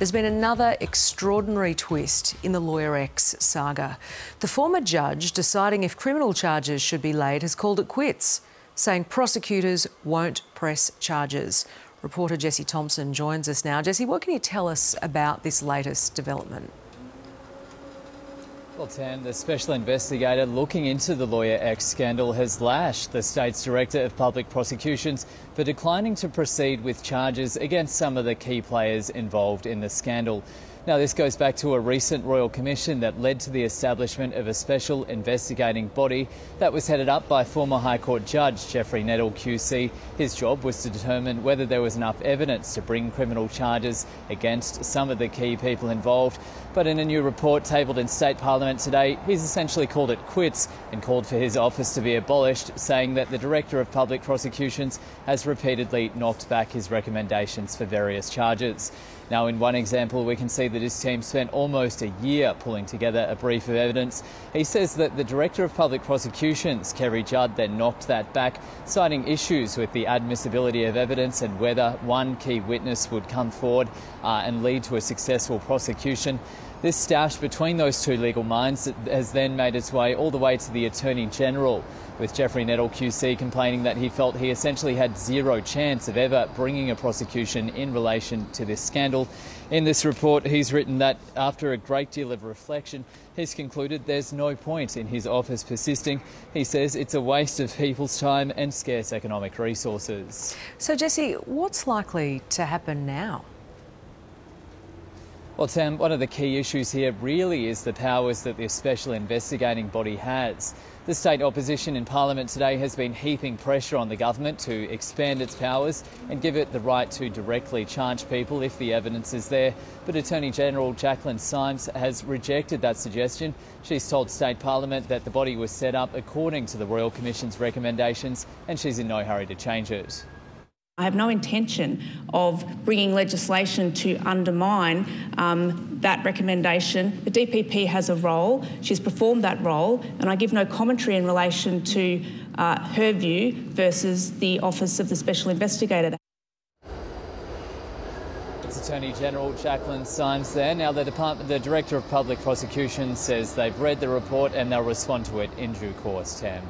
There's been another extraordinary twist in the Lawyer X saga. The former judge deciding if criminal charges should be laid has called it quits, saying prosecutors won't press charges. Reporter Jessie Thompson joins us now. Jessie, what can you tell us about this latest development? Well, Tam, the special investigator looking into the Lawyer X scandal has lashed the state's Director of Public Prosecutions for declining to proceed with charges against some of the key players involved in the scandal. Now, this goes back to a recent royal commission that led to the establishment of a special investigating body that was headed up by former High Court Judge Geoffrey Nettle QC. His job was to determine whether there was enough evidence to bring criminal charges against some of the key people involved. But in a new report tabled in State Parliament today, he's essentially called it quits and called for his office to be abolished, saying that the Director of Public Prosecutions has repeatedly knocked back his recommendations for various charges. Now, in one example, we can see that his team spent almost a year pulling together a brief of evidence. He says that the Director of Public Prosecutions, Kerri Judd, then knocked that back, citing issues with the admissibility of evidence and whether one key witness would come forward and lead to a successful prosecution. This stoush between those two legal minds has then made its way all the way to the Attorney General, with Geoffrey Nettle QC complaining that he felt he essentially had zero chance of ever bringing a prosecution in relation to this scandal. In this report, he's written that after a great deal of reflection, he's concluded there's no point in his office persisting. He says it's a waste of people's time and scarce economic resources. So, Jessie, what's likely to happen now? Well, Tam, one of the key issues here really is the powers that this special investigating body has. The state opposition in Parliament today has been heaping pressure on the government to expand its powers and give it the right to directly charge people if the evidence is there. But Attorney General Jaclyn Symes has rejected that suggestion. She's told State Parliament that the body was set up according to the Royal Commission's recommendations, and she's in no hurry to change it. I have no intention of bringing legislation to undermine that recommendation. The DPP has a role, she's performed that role, and I give no commentary in relation to her view versus the Office of the Special Investigator. It's Attorney General Jaclyn Symes there. Now, the Director of Public Prosecutions says they've read the report and they'll respond to it in due course, Tam.